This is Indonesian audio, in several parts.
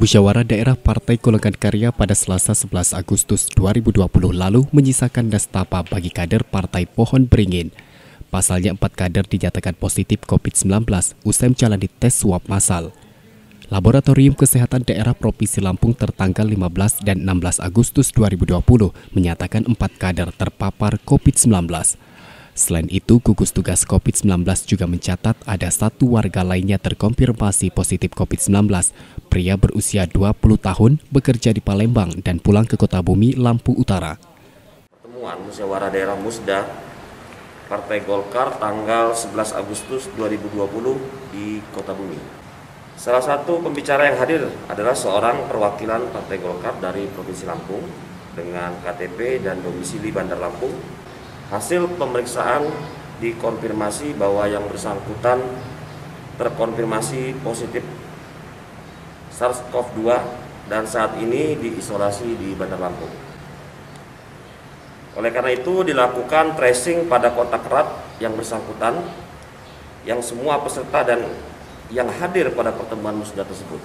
Musyawarah Daerah Partai Golongan Karya pada Selasa 11 Agustus 2020 lalu menyisakan nestapa bagi kader Partai Pohon Beringin. Pasalnya 4 kader dinyatakan positif COVID-19 usai menjalani tes swab massal. Laboratorium Kesehatan Daerah Provinsi Lampung tertanggal 15 dan 16 Agustus 2020 menyatakan 4 kader terpapar COVID-19. Selain itu, gugus tugas COVID-19 juga mencatat ada 1 warga lainnya terkonfirmasi positif COVID-19. Pria berusia 20 tahun, bekerja di Palembang dan pulang ke Kota Bumi, Lampung Utara. Pertemuan Musyawarah Daerah Musda Partai Golkar tanggal 11 Agustus 2020 di Kota Bumi. Salah satu pembicara yang hadir adalah seorang perwakilan Partai Golkar dari Provinsi Lampung dengan KTP dan domisili Bandar Lampung. Hasil pemeriksaan dikonfirmasi bahwa yang bersangkutan terkonfirmasi positif SARS-CoV-2 dan saat ini diisolasi di Bandar Lampung. Oleh karena itu dilakukan tracing pada kontak erat yang bersangkutan, yang semua peserta dan yang hadir pada pertemuan musda tersebut.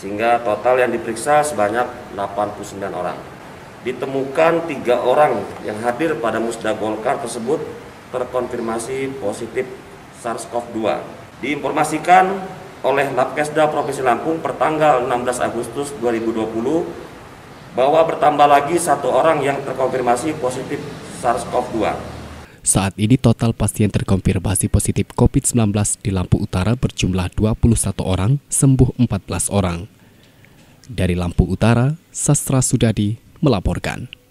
Sehingga total yang diperiksa sebanyak 89 orang. Ditemukan 3 orang yang hadir pada musda Golkar tersebut terkonfirmasi positif SARS-CoV-2. Diinformasikan oleh Labkesda Provinsi Lampung pertanggal 16 Agustus 2020 bahwa bertambah lagi 1 orang yang terkonfirmasi positif SARS-CoV-2. Saat ini total pasien terkonfirmasi positif COVID-19 di Lampung Utara berjumlah 21 orang, sembuh 14 orang. Dari Lampung Utara, Sastra Sudadi melaporkan.